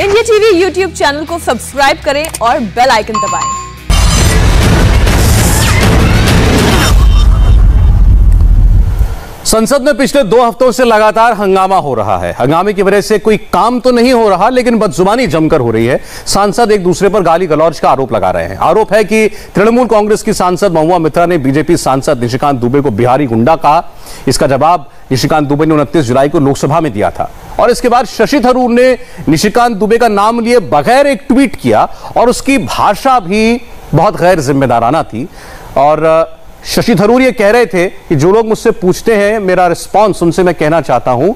India TV YouTube channel को subscribe करें और बेल आइकन दबाएं। संसद में पिछले 2 हफ्तों से लगातार हंगामा हो रहा है। हंगामे की वजह से कोई काम तो नहीं हो रहा, लेकिन बदजुबानी जमकर हो रही है। सांसद एक दूसरे पर गाली गलौज का आरोप लगा रहे हैं। आरोप है कि तृणमूल कांग्रेस की सांसद महुआ मित्रा ने बीजेपी सांसद निशिकांत दुबे को बिहारी गुंडा कहा। इसका जवाब निशिकांत दुबे ने 29 जुलाई को लोकसभा में दिया था और इसके बाद शशि थरूर ने निशिकांत दुबे का नाम लिए बगैर एक ट्वीट किया और उसकी भाषा भी बहुत गैर जिम्मेदाराना थी। और शशि थरूर ये कह रहे थे कि जो लोग मुझसे पूछते हैं मेरा रिस्पांस, उनसे मैं कहना चाहता हूं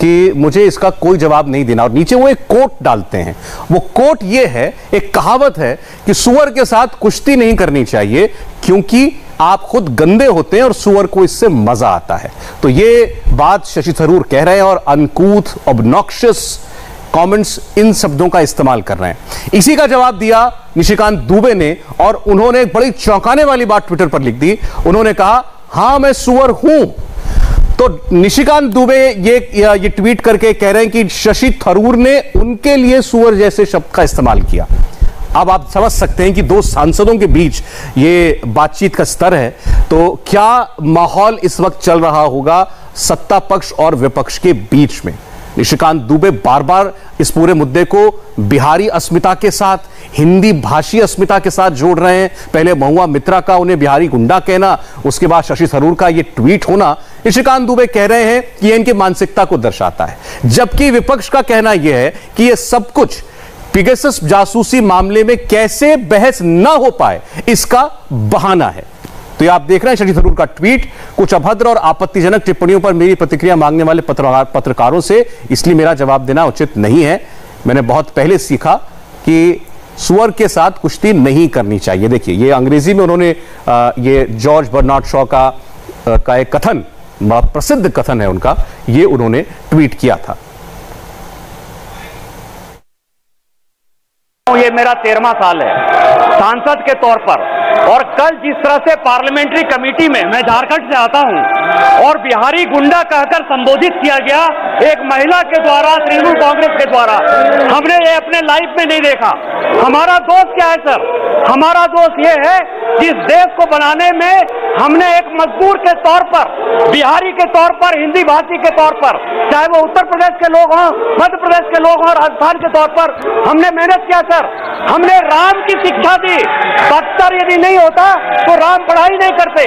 कि मुझे इसका कोई जवाब नहीं देना। और नीचे वो एक कोट डालते हैं। वो कोट ये है, एक कहावत है कि सुअर के साथ कुश्ती नहीं करनी चाहिए क्योंकि आप खुद गंदे होते हैं और सुअर को इससे मजा आता है। तो ये बात शशि थरूर कह रहे हैं और अनकूथ ऑब्नॉक्शियस कमेंट्स, इन शब्दों का इस्तेमाल कर रहे हैं। इसी का जवाब दिया निशिकांत दुबे ने और उन्होंने एक बड़ी चौंकाने वाली बात ट्विटर पर लिख दी। उन्होंने कहा, हां मैं सुअर हूं। तो निशिकांत दुबे ये ट्वीट करके कह रहे हैं कि शशि थरूर ने उनके लिए सुअर जैसे शब्द का इस्तेमाल किया। अब आप समझ सकते हैं कि दो सांसदों के बीच ये बातचीत का स्तर है। तो क्या माहौल इस वक्त चल रहा होगा सत्ता पक्ष और विपक्ष के बीच में। निशिकांत दुबे बार बार इस पूरे मुद्दे को बिहारी अस्मिता के साथ, हिंदी भाषी अस्मिता के साथ जोड़ रहे हैं। पहले महुआ मित्रा का उन्हें बिहारी गुंडा कहना, उसके बाद शशि थरूर का ये ट्वीट होना। निशिकांत दुबे कह रहे हैं कि ये इनकी मानसिकता को दर्शाता है, जबकि विपक्ष का कहना यह है कि ये सब कुछ पिगासस जासूसी मामले में कैसे बहस ना हो पाए इसका बहाना है। तो ये आप देख रहे हैं शशि थरूर का ट्वीट। कुछ अभद्र और आपत्तिजनक टिप्पणियों पर मेरी प्रतिक्रिया मांगने वाले पत्रकारों से इसलिए मेरा जवाब देना उचित नहीं है। मैंने बहुत पहले सीखा कि सुअर के साथ कुश्ती नहीं करनी चाहिए। देखिए, ये अंग्रेजी में उन्होंने ये जॉर्ज बर्नाड शॉ का एक कथन, बड़ा प्रसिद्ध कथन है उनका, ये उन्होंने ट्वीट किया था। ये मेरा 13वां साल है सांसद के तौर पर, और कल जिस तरह से पार्लियामेंट्री कमेटी में मैं झारखंड से आता हूं और बिहारी गुंडा कहकर संबोधित किया गया एक महिला के द्वारा, तृणमूल कांग्रेस के द्वारा, हमने ये अपने लाइफ में नहीं देखा। हमारा दोष क्या है सर? हमारा दोष ये है जिस देश को बनाने में हमने एक मजदूर के तौर पर, बिहारी के तौर पर, हिंदी भाषी के तौर पर, चाहे वो उत्तर प्रदेश के लोग हों, मध्य प्रदेश के लोग हों, राजस्थान के तौर पर हमने मेहनत किया। सर हमने राम की शिक्षा दी। बख्तर यदि नहीं होता तो राम पढ़ाई नहीं करते।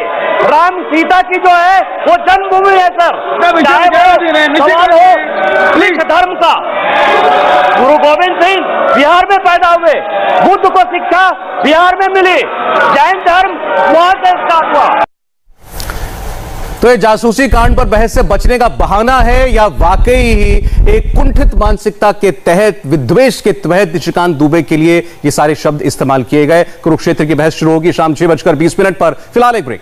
राम सीता की जो है वो जन्मभूमि है सर, चाहे वो सवाल हो सिख धर्म का। गुरु गोविंद सिंह बिहार में पैदा हुए, बुद्ध को शिक्षा बिहार में मिली, जैन धर्म वहां से स्टार्ट हुआ। तो ये जासूसी कांड पर बहस से बचने का बहाना है या वाकई ही एक कुंठित मानसिकता के तहत, विद्वेष के तहत निशिकांत दुबे के लिए ये सारे शब्द इस्तेमाल किए गए। कुरुक्षेत्र की बहस शुरू होगी शाम 6:20 पर। फिलहाल एक ब्रेक।